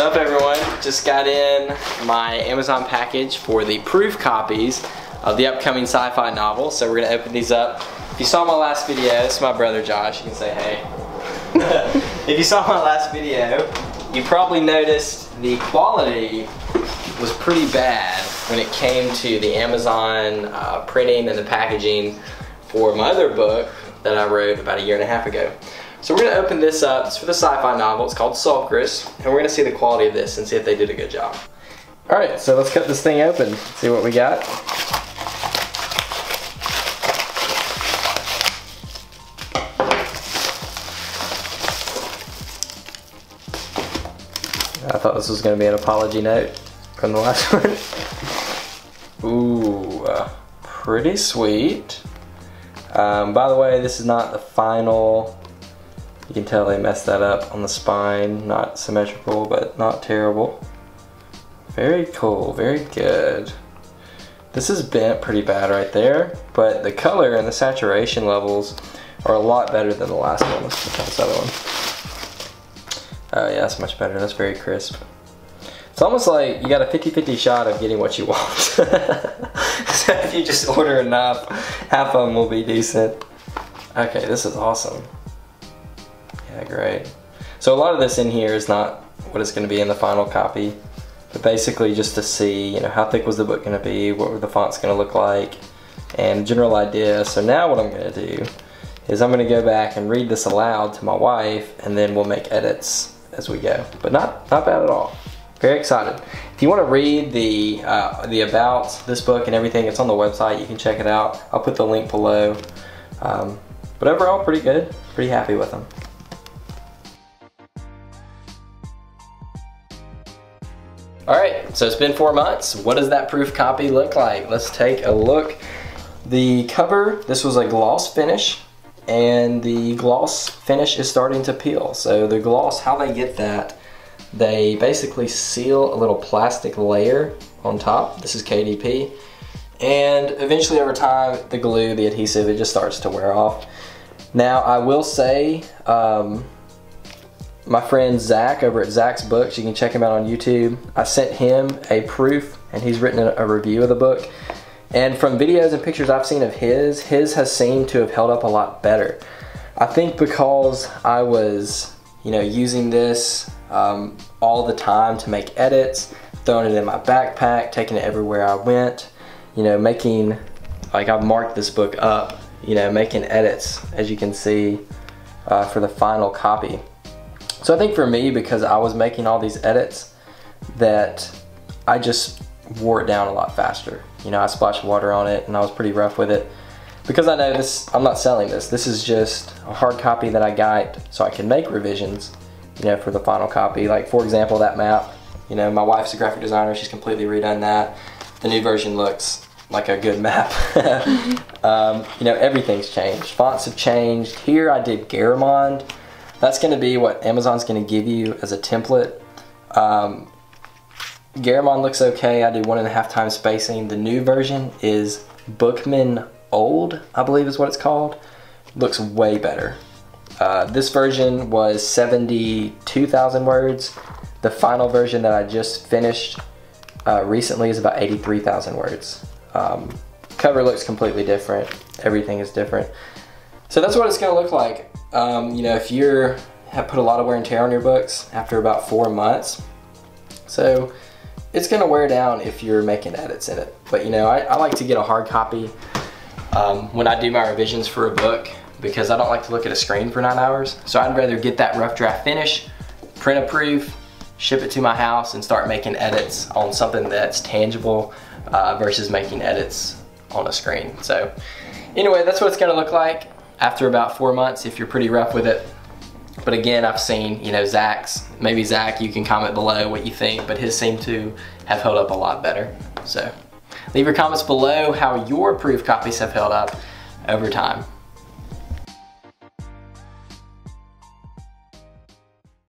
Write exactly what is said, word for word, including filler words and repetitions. What's up everyone? Just got in my Amazon package for the proof copies of the upcoming sci-fi novel, so we're going to open these up. If you saw my last video, this is my brother Josh, you can say hey. If you saw my last video, you probably noticed the quality was pretty bad when it came to the Amazon uh, printing and the packaging for my other book that I wrote about a year and a half ago. So we're going to open this up. It's for the sci-fi novel. It's called Sulcrus, and we're going to see the quality of this and see if they did a good job. Alright, so let's cut this thing open, see what we got. I thought this was going to be an apology note from the last one. Ooh, uh, pretty sweet. Um, by the way, this is not the final. You can tell they messed that up on the spine. Not symmetrical, but not terrible. Very cool, very good. This is bent pretty bad right there, but the color and the saturation levels are a lot better than the last one. Let's look at this other one. Oh yeah, that's much better. That's very crisp. It's almost like you got a fifty fifty shot of getting what you want. So if you just order enough, half of them will be decent. Okay, this is awesome. Yeah, great. So a lot of this in here is not what it's going to be in the final copy, but basically just to see, you know, how thick was the book going to be, what were the fonts going to look like, and general idea. So now what I'm going to do is I'm going to go back and read this aloud to my wife, and then we'll make edits as we go. But not not bad at all. Very excited. If you want to read the uh, the about this book and everything, it's on the website. You can check it out. I'll put the link below. Um, but overall, pretty good. Pretty happy with them. Alright, so it's been four months. What does that proof copy look like? Let's take a look. The cover, this was a gloss finish, and the gloss finish is starting to peel. So the gloss, how they get that, they basically seal a little plastic layer on top. This is K D P. And eventually over time, the glue, the adhesive, it just starts to wear off. Now I will say, um, my friend Zach over at Zach's Books, you can check him out on YouTube. I sent him a proof, and he's written a review of the book. And from videos and pictures I've seen of his, his has seemed to have held up a lot better. I think because I was, you know, using this um, all the time to make edits, throwing it in my backpack, taking it everywhere I went, you know, making, like I've marked this book up, you know, making edits, as you can see, uh, for the final copy. So I think for me, because I was making all these edits, that I just wore it down a lot faster. You know, I splashed water on it and I was pretty rough with it. Because I know this, I'm not selling this. This is just a hard copy that I got so I can make revisions, you know, for the final copy. Like for example, that map, you know, my wife's a graphic designer, she's completely redone that. The new version looks like a good map. um, you know, everything's changed. Fonts have changed. Here I did Garamond. That's going to be what Amazon's going to give you as a template. Um, Garamond looks okay. I did one and a half times spacing. The new version is Bookman Old, I believe is what it's called. Looks way better. Uh, this version was seventy-two thousand words. The final version that I just finished uh, recently is about eighty-three thousand words. Um, cover looks completely different. Everything is different. So that's what it's going to look like. Um, you know, if you have put a lot of wear and tear on your books after about four months, so it's going to wear down if you're making edits in it. But you know, I, I like to get a hard copy um, when I do my revisions for a book, because I don't like to look at a screen for nine hours. So I'd rather get that rough draft finish, print a proof, ship it to my house, and start making edits on something that's tangible uh, versus making edits on a screen. So anyway, that's what it's going to look like after about four months, if you're pretty rough with it. But again, I've seen, you know, Zach's, maybe Zach, you can comment below what you think, but his seem to have held up a lot better. So leave your comments below how your proof copies have held up over time.